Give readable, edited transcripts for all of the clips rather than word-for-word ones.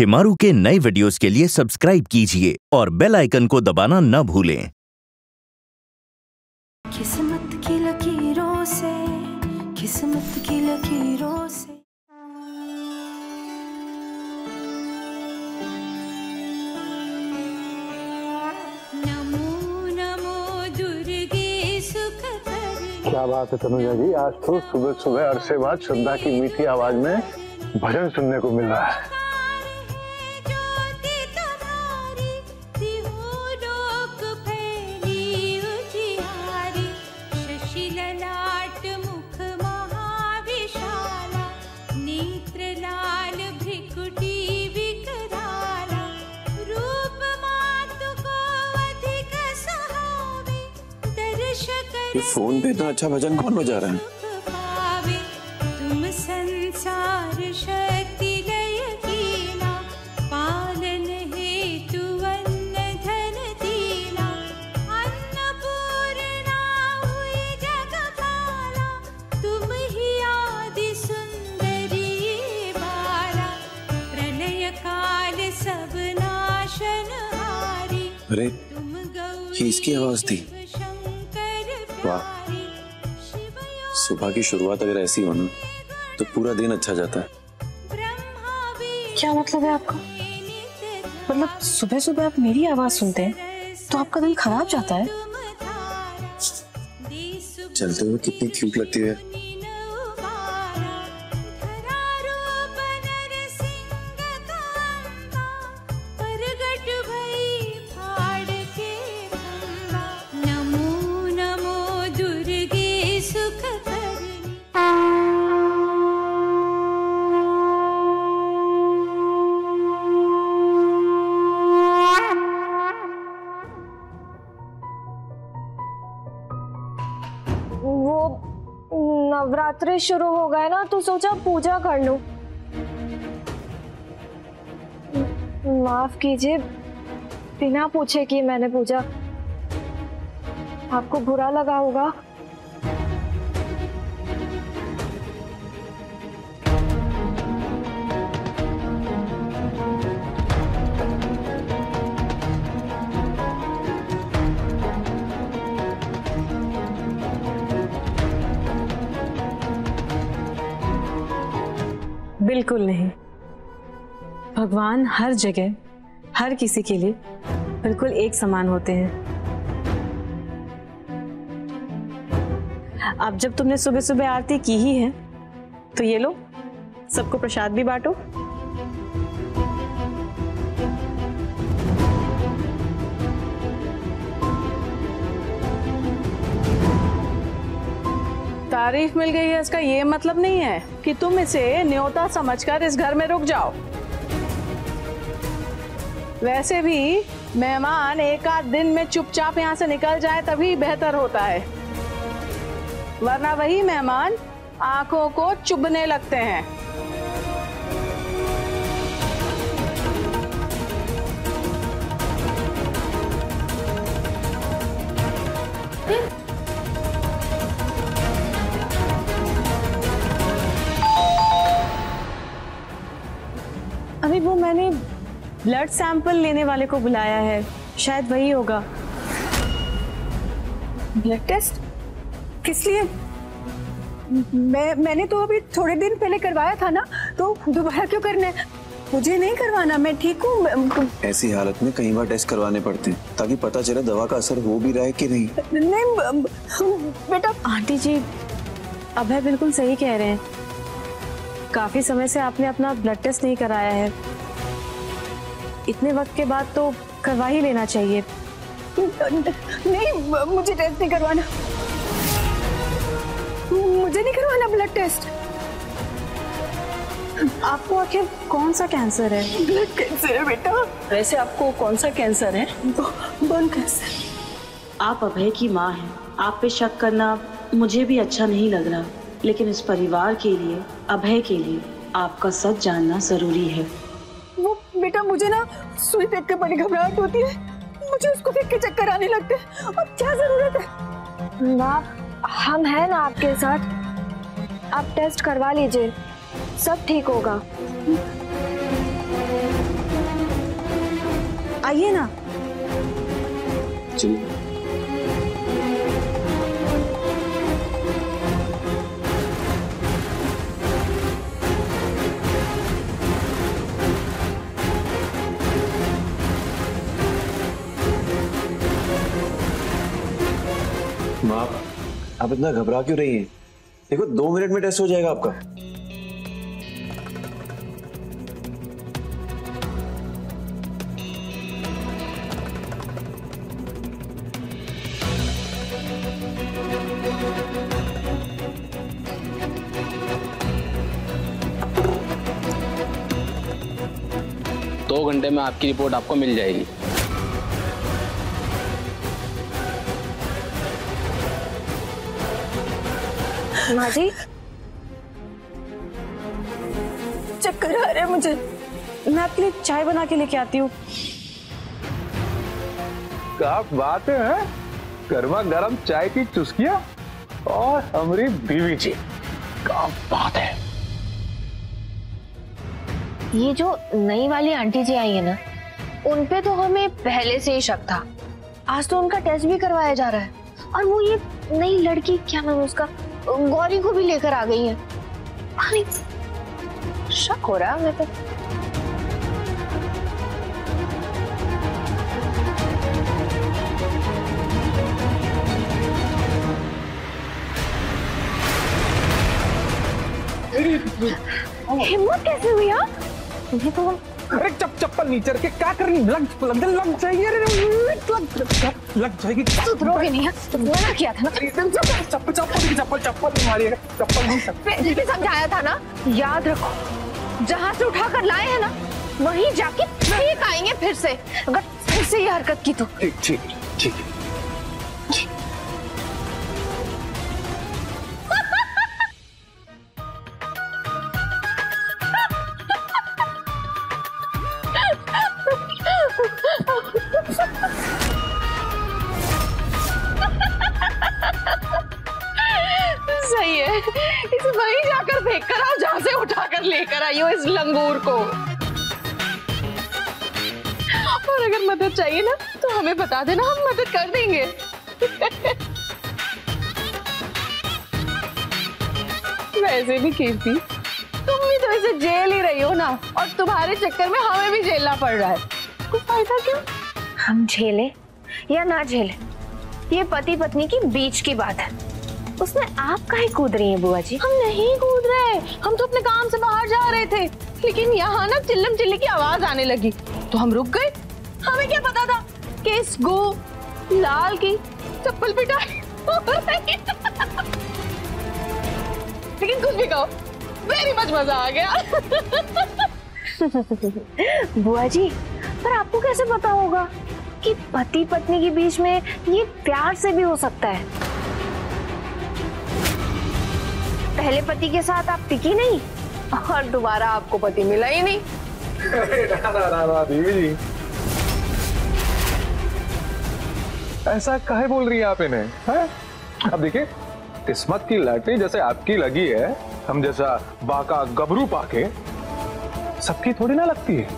शिमारू के नए वीडियोस के लिए सब्सक्राइब कीजिए और बेल आइकन को दबाना ना भूलें। किस्मत की लकीरों से, किस्मत की लकीरों से। क्या बात है तनुजा जी, आज तो सुबह सुबह अरसे बाद श्रद्धा की मीठी आवाज में भजन सुनने को मिल रहा है। फोन पे इतना अच्छा भजन कौन बजा रहा है? अरे ये इसकी आवाज थी। वाह, सुबह की शुरुआत अगर ऐसी हो ना तो पूरा दिन अच्छा जाता है। क्या मतलब है आपका? मतलब सुबह सुबह आप मेरी आवाज सुनते हैं तो आपका दिल खराब जाता है? चलते हुए कितनी क्यूट लगती है। नवरात्रि शुरू हो गए ना तो सोचा पूजा कर लूं। माफ कीजिए, बिना पूछे कि मैंने पूजा। आपको बुरा लगा होगा। बिल्कुल नहीं, भगवान हर जगह हर किसी के लिए बिल्कुल एक समान होते हैं। अब जब तुमने सुबह सुबह आरती की ही है तो ये लो, सबको प्रसाद भी बांटो। तारीफ मिल गई है इसका ये मतलब नहीं है कि तुम इसे न्योता समझकर इस घर में रुक जाओ। वैसे भी मेहमान एक आध दिन में चुपचाप यहाँ से निकल जाए तभी बेहतर होता है, वरना वही मेहमान आंखों को चुभने लगते हैं। वो मैंने ब्लड सैंपल लेने वाले को बुलाया है, शायद वही होगा। ब्लड टेस्ट किस लिए? मैंने तो अभी थोड़े दिन पहले करवाया था ना, तो दोबारा क्यों करना है? मुझे नहीं करवाना, मैं ठीक हूँ। ऐसी हालत में कई बार टेस्ट करवाने पड़ते हैं ताकि पता चले दवा का असर हो भी रहा है कि नहीं। नहीं बेटा। आंटी जी, अभय बिल्कुल सही कह रहे हैं। काफी समय से आपने अपना ब्लड टेस्ट नहीं कराया है, इतने वक्त के बाद तो करवा ही लेना चाहिए। नहीं, मुझे टेस्ट नहीं करवाना, मुझे नहीं करवाना ब्लड टेस्ट। आपको आखिर कौन सा कैंसर है? ब्लड कैंसर है बेटा। वैसे आपको कौन सा कैंसर है? Bone cancer. आप अभय की माँ हैं, आप पे शक करना मुझे भी अच्छा नहीं लग रहा, लेकिन इस परिवार के लिए, अभय के लिए आपका सच जानना जरूरी है। वो बेटा मुझे ना सुई देख के बड़ी घबराहट होती है, मुझे उसको देख के चक्कर आने लगते हैं। और क्या जरूरत है? माँ, हम हैं ना आपके साथ। आप टेस्ट करवा लीजिए, सब ठीक होगा। आइए ना। चलिए। माँ, आप इतना घबरा क्यों रही हैं? देखो 2 मिनट में टेस्ट हो जाएगा आपका। घंटे में आपकी रिपोर्ट आपको मिल जाएगी। माँ जी, चक्कर आ रहे हैं मुझे। मैं आपके लिए चाय बना के लेके आती हूँ। क्या बातें हैं, गर्मा गर्म चाय की चुस्कियाँ और हमारी बीवी जी, क्या बात है। ये जो नई वाली आंटी जी आई है ना, उन पे तो हमें पहले से ही शक था। आज तो उनका टेस्ट भी करवाया जा रहा है और वो ये नई लड़की, क्या नाम है उसका, गौरी को भी लेकर आ गई है। शक हो रहा है मेरे पे। हिम्मत कैसे हुई आप? ये तो अरे चप्पल नीचे रख के क्या कर रही? लग जाएगी, लग जाएगी। रोगे नहीं, मना किया था ना। चप्पल चप्पल चप्पल चप्पल तुम्हारी, चप्पल नहीं सकती। समझाया था ना, याद रखो। जहाँ से उठा कर लाए हैं ना, वहीं जाके ठीक आएंगे फिर से, अगर फिर से ये हरकत की तो। ठीक ठीक है। सही है, इसे वहीं जाकर फेंक कर आओ जहां से उठा कर लेकर आई हो इस लंगूर को। और अगर मदद चाहिए ना तो हमें बता देना, हम मदद कर देंगे। वैसे भी कीर्ति, तुम भी तो इसे जेल ही रही हो ना, और तुम्हारे चक्कर में हमें भी झेलना पड़ रहा है। कुछ फायदा क्यों? हम झेले या ना झेले, ये पति पत्नी की बीच की बात है। उसमें आप काहे कूद रही हैं बुआ जी? हम नहीं कूद रहे, हम तो अपने काम से बाहर जा रहे थे, लेकिन यहाँ ना चिल्लम चिल्ली की आवाज आने लगी तो हम रुक गए। हमें क्या पता था कि इस गो लाल की चप्पल पिटाई हो रही। लेकिन कुछ भी कहो, वेरी मच मजा आ गया। बुआ जी, पर आपको कैसे पता होगा कि पति पत्नी के बीच में ये प्यार से भी हो सकता है? पहले पति के साथ आप टिकी नहीं और दोबारा आपको पति मिला ही नहीं। ना ना ना ना दीदी जी, ऐसा काहे बोल रही है आप इन्हें? अब देखिए, किस्मत की लॉटरी जैसे आपकी लगी है, हम जैसा बाका गबरू पाके सबकी थोड़ी ना लगती है।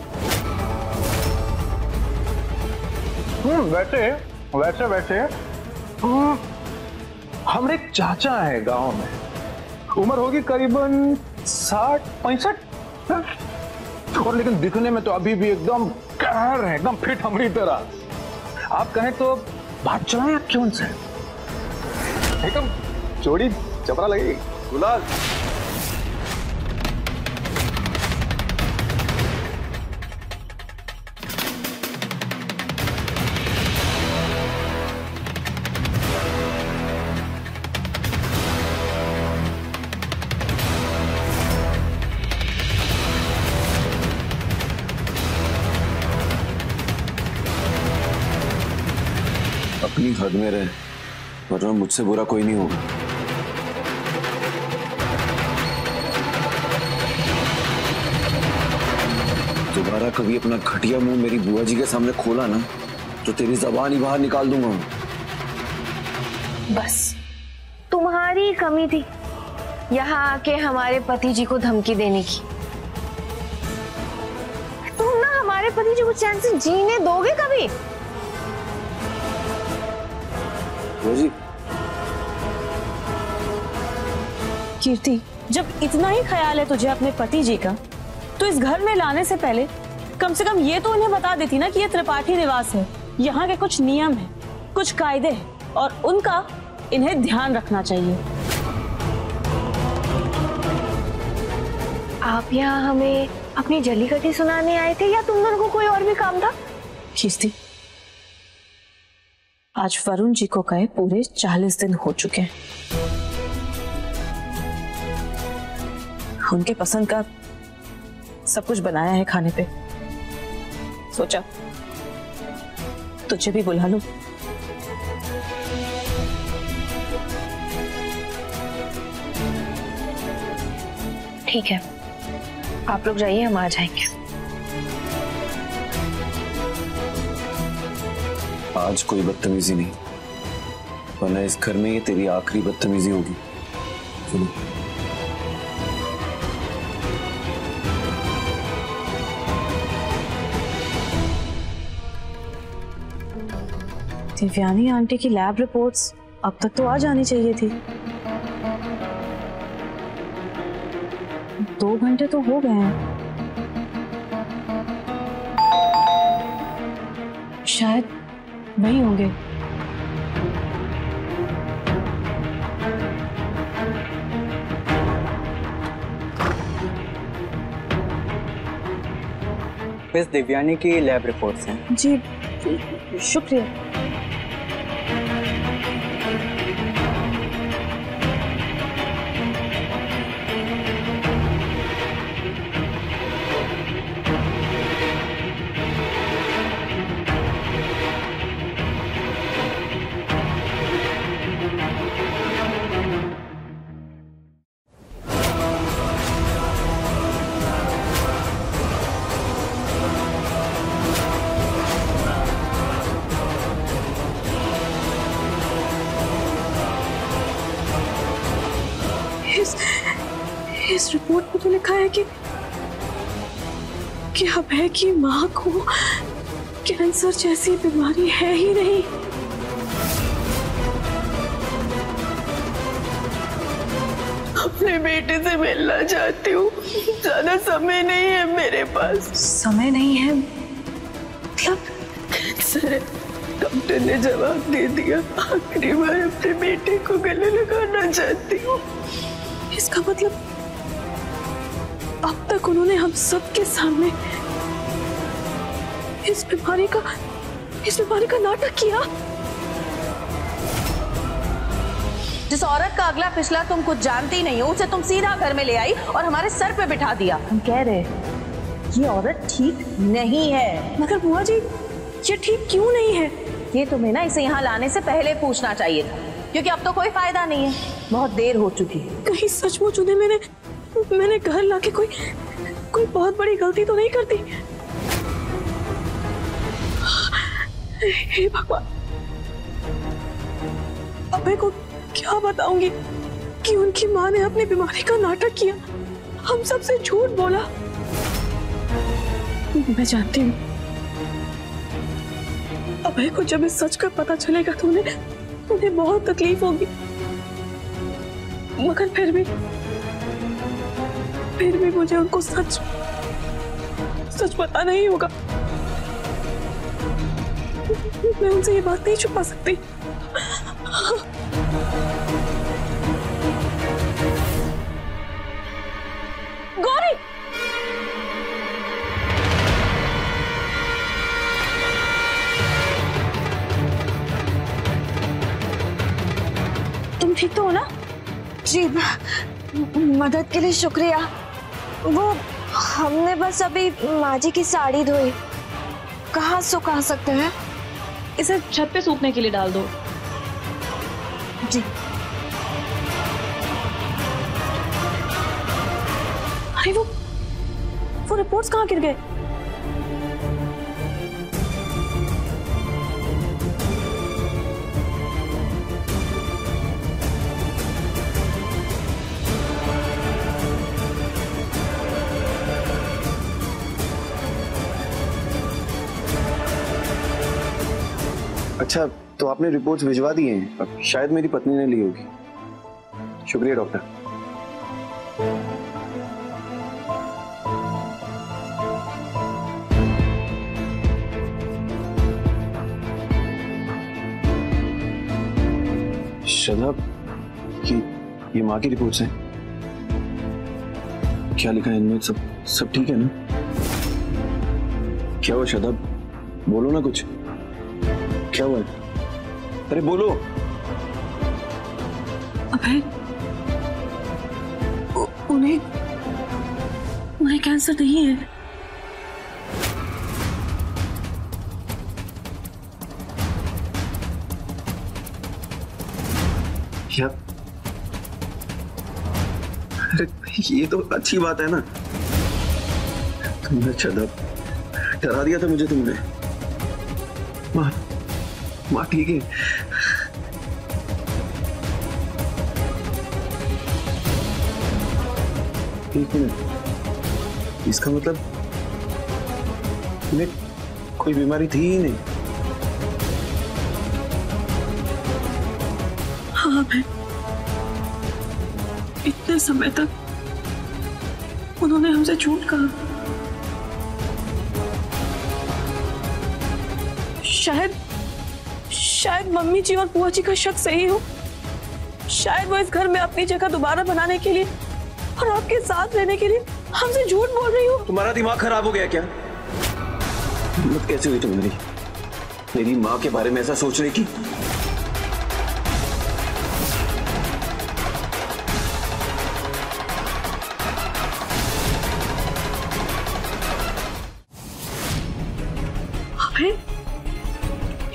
वैसे वैसे वैसे हमारे चाचा है गांव में, उम्र होगी करीबन 60-65, और लेकिन दिखने में तो अभी भी एकदम कहर है, एकदम फिट हमारी तरह। आप कहें तो बात चलाएं आप क्यों से, एकदम चोरी चपरा लगेगी। गुलाल अपनी हद में रहे, वरना मुझसे बुरा कोई नहीं होगा। दोबारा कभी अपना घटिया मुंह मेरी बुआ जी के सामने खोला ना, तो तेरी जबान ही बाहर निकाल दूंगा। बस तुम्हारी कमी थी यहाँ आके हमारे पति जी को धमकी देने की। तुम ना हमारे प्यारे पति जी को चैन से जीने दोगे कभी? रोजी, कीर्ति, जब इतना ही ख्याल है तुझे अपने पति जी का, तो इस घर में लाने से पहले कम से कम ये तो उन्हें बता देती ना कि ये त्रिपाठी निवास है, यहाँ के कुछ नियम है, कुछ कायदे हैं और उनका इन्हें ध्यान रखना चाहिए। आप यहाँ हमें अपनी जलीकटी सुनाने आए थे या तुम दोनों को कोई और भी काम था? कीर्ति, आज वरुण जी को गए पूरे 40 दिन हो चुके हैं। उनके पसंद का सब कुछ बनाया है खाने पे, सोचा तुझे भी बुला लूं। ठीक है, आप लोग जाइए, हम आ जाएंगे। आज कोई बदतमीजी नहीं, वरना इस घर में ये तेरी आखिरी बदतमीजी होगी। चलो। दिव्यानी आंटी की लैब रिपोर्ट्स अब तक तो आ जानी चाहिए थी, 2 घंटे तो हो गए हैं, शायद वही होंगे। मिस दिव्यानी की लैब रिपोर्ट्स हैं। जी शुक्रिया। इस रिपोर्ट में तो लिखा है कि अभय की मां को कैंसर जैसी बीमारी है ही नहीं। अपने बेटे से मिलना चाहती हूँ, ज्यादा समय नहीं है मेरे पास। समय नहीं है मतलब? कैंसर है, डॉक्टर ने जवाब दे दिया। आखिरी बार अपने बेटे को गले लगाना चाहती हूँ। इसका मतलब अब तक उन्होंने हम सब के सामने इस बीमारी का नाटक किया। जिस औरत का अगला पिछला तुम कुछ जानती नहीं हो, उसे तुम सीधा घर में ले आई और हमारे सर पे बिठा दिया। हम कह रहे हैं ये औरत ठीक नहीं है। मगर बुआ जी ये ठीक क्यों नहीं है? ये तुम्हें ना इसे यहाँ लाने से पहले पूछना चाहिए था, क्योंकि अब तो कोई फायदा नहीं है, बहुत देर हो चुकी है। कहीं सचमुच उन्हें मैंने घर लाके कोई बहुत बड़ी गलती तो नहीं कर दी? हे भगवान, अभय को क्या बताऊंगी कि उनकी माँ ने अपनी बीमारी का नाटक किया, हम सबसे झूठ बोला। मैं जानती हूँ अभय को जब इस सच का पता चलेगा तो उन्हें बहुत तकलीफ होगी, मगर फिर भी मुझे उनको सच पता नहीं होगा। मैं उनसे ये बात नहीं छुपा सकती। गौरी, तुम ठीक तो हो ना? जी, मदद के लिए शुक्रिया। वो हमने बस अभी माँ जी की साड़ी धोई, कहाँ सुखा सकते हैं? इसे छत पे सूखने के लिए डाल दो। जी। अरे वो रिपोर्ट्स कहाँ गिर गए? अच्छा तो आपने रिपोर्ट्स भिजवा दिए हैं, शायद मेरी पत्नी ने ली होगी। शुक्रिया डॉक्टर। श्रद्धा की ये माँ की रिपोर्ट्स हैं, क्या लिखा है इनमें? सब ठीक है ना? क्या हुआ श्रद्धा, बोलो ना कुछ, क्या हुआ? अरे बोलो। अभय, उन्हें कैंसर नहीं है। क्या? अरे ये तो अच्छी बात है ना। तुमने श्रद्धा डरा दिया था मुझे तुमने। माँ ठीक है। ठीक है, इसका मतलब तुम्हें कोई बीमारी थी ही नहीं। हाँ भाई, इतने समय तक उन्होंने हमसे झूठ कहा। शायद मम्मी जी और बुआ जी का शक सही हो। शायद वो इस घर में अपनी जगह दोबारा बनाने के लिए और आपके साथ रहने के लिए हमसे झूठ बोल रही हो। तुम्हारा दिमाग खराब हो गया क्या? हिम्मत कैसे हुई तुम्हारी मेरी माँ के बारे में ऐसा सोचने की?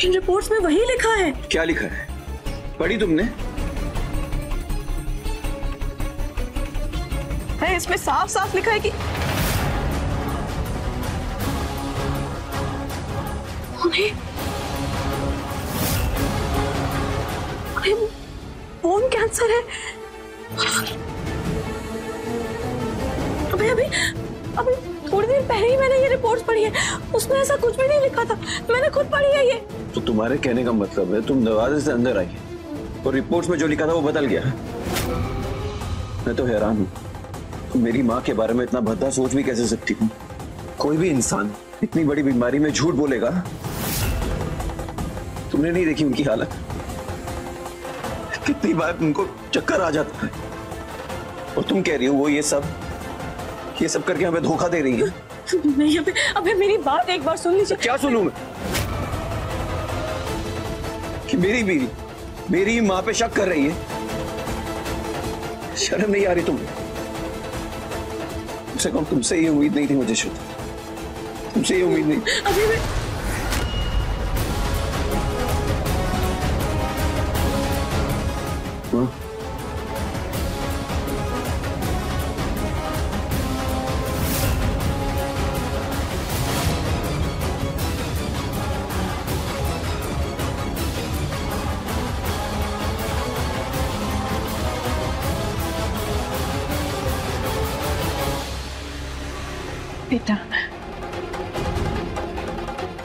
इन रिपोर्ट्स में वही लिखा है। क्या लिखा है? पढ़ी तुमने? है, इसमें साफ साफ लिखा है कि उन्हें बोन कैंसर है। अभी थोड़ी देर पहले ही मैंने ये रिपोर्ट्स पढ़ी है, उसमें ऐसा कुछ भी नहीं लिखा था, मैंने खुद पढ़ी है ये। तो तुम्हारे कहने का मतलब है तुम दरवाजे से अंदर आई और रिपोर्ट्स में जो लिखा था वो बदल गया? मैं तो हैरान हूँ, मेरी माँ के बारे में इतना भद्दा सोच भी कैसे सकती हूँ? कोई भी इंसान इतनी बड़ी बीमारी में झूठ बोलेगा? तुमने नहीं देखी उनकी हालत? कितनी बार उनको चक्कर आ जाता है, और तुम कह रही हो वो ये सब करके हमें धोखा दे रही है। नहीं अबे मेरी बात एक बार सुन लीजिए। क्या सुनूं मैं? कि मेरी माँ पे शक कर रही है। शर्म नहीं आ रही तुम्हें? कम से कम तुमसे ये उम्मीद नहीं थी मुझे श्रद्धा, तुमसे ये उम्मीद नहीं। हाँ? बेटा,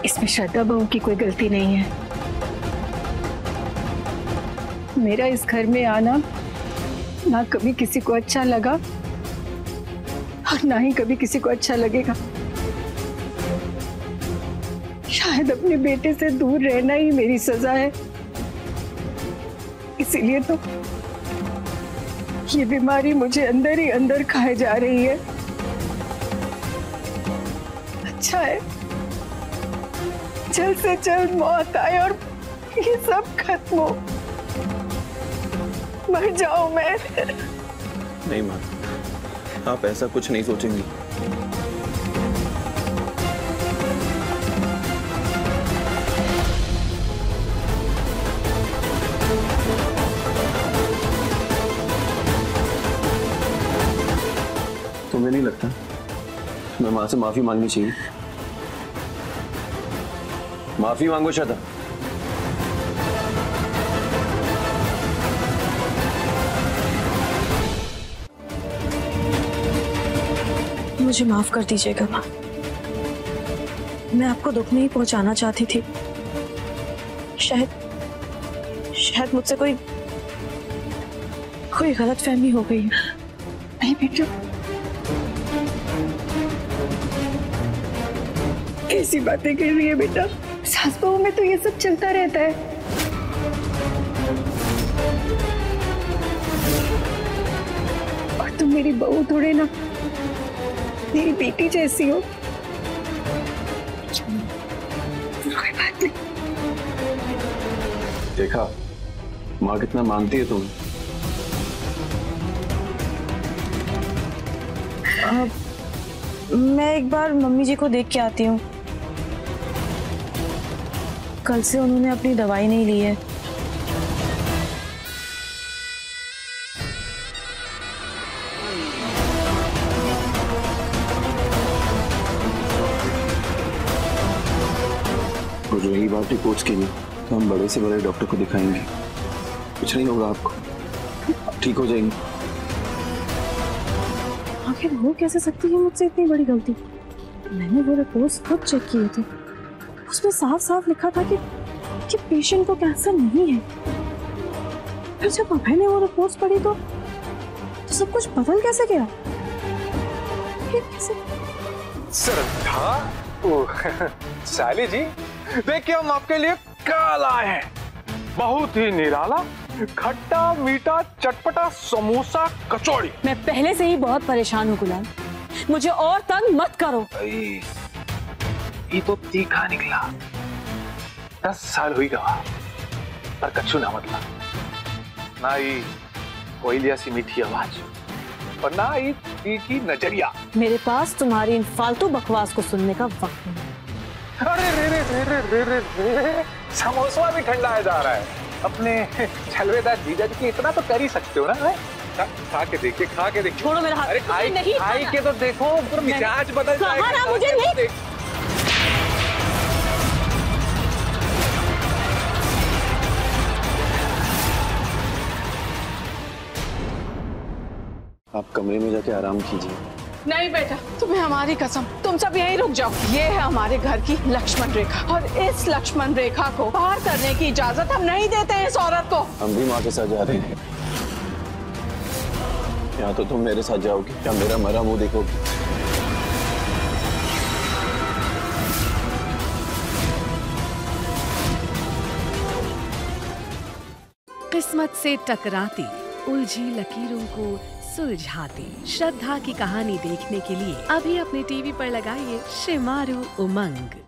इसमें श्रद्धा बहू की कोई गलती नहीं है। मेरा इस घर में आना ना कभी किसी को अच्छा लगा और ना ही कभी किसी को अच्छा लगेगा। शायद अपने बेटे से दूर रहना ही मेरी सजा है, इसीलिए तो ये बीमारी मुझे अंदर ही अंदर खाए जा रही है। अच्छा है जल्द से जल्द मौत आए और ये सब खत्म हो, मर जाऊं मैं। नहीं माँ, आप ऐसा कुछ नहीं सोचेंगी। तुम्हें नहीं लगता मैं माँ से माफी मांगनी चाहिए? माफी मांगो श्रद्धा। मुझे माफ कर दीजिएगा माँ, मैं आपको दुख नहीं पहुंचाना चाहती थी। शायद मुझसे कोई गलत फहमी हो गई। नहीं बेटा, कैसी बातें कर रही है बेटा, सास बहू में तो ये सब चलता रहता है। और तुम मेरी बहू थोड़े ना, मेरी बेटी जैसी हो। कोई बात नहीं। देखा माँ कितना मानती है तुम्हें। मैं एक बार मम्मी जी को देख के आती हूँ। कल से उन्होंने अपनी दवाई नहीं ली है। और रही बात रिपोर्ट्स की, तो हम बड़े से बड़े डॉक्टर को दिखाएंगे, कुछ नहीं होगा आपको, आप ठीक हो जाएंगे। आखिर वो कैसे सकती है मुझसे इतनी बड़ी गलती। मैंने वो रिपोर्ट खुद चेक किए थे, उसमें साफ साफ लिखा था कि पेशेंट को कैंसर नहीं है। फिर जब अभय ने वो रिपोर्ट पढ़ी तो सब कुछ बदल कैसे गया। श्रद्धा, साली जी देखिए हम आपके लिए काला है, बहुत ही निराला, खट्टा मीठा चटपटा समोसा कचौड़ी। मैं पहले से ही बहुत परेशान हूँ गुलाम, मुझे और तंग मत करो। ये तो तीखा निकला, 10 साल हुई गवा पर कच्चू ना मतला, ना ये कोयलिया सी मीठी आवाज और ना ये तीखी नजरिया। मेरे पास तुम्हारी इन फालतू बकवास को सुनने का वक्त नहीं। अरे रे रे रे रे रे रे, समोसा भी ठंडा जा रहा है। अपने छलवेदार जीजा जी की इतना तो कर ही सकते हो ना। खा के देखिए, खा के देखिए। छोड़ो मेरा हाथ। अरे खाई नहीं, खाई के तो देखो, पूरा मिजाज बदल जाएगा। मुझे नहीं। आप कमरे में जाके आराम कीजिए। नहीं बेटा, तुम्हें हमारी कसम, तुम सब यहीं रुक जाओ। ये है हमारे घर की लक्ष्मण रेखा, और इस लक्ष्मण रेखा को पार करने की इजाजत हम नहीं देते हैं इस औरत को। हम भी माँ के साथ जा रहे हैं। या तो तुम मेरे साथ जाओगी या मेरा मरा मुंह देखोगी। किस्मत से टकराती उलझी लकीरों को सुलझाती श्रद्धा की कहानी देखने के लिए अभी अपने टीवी पर लगाइए शिमारू उमंग।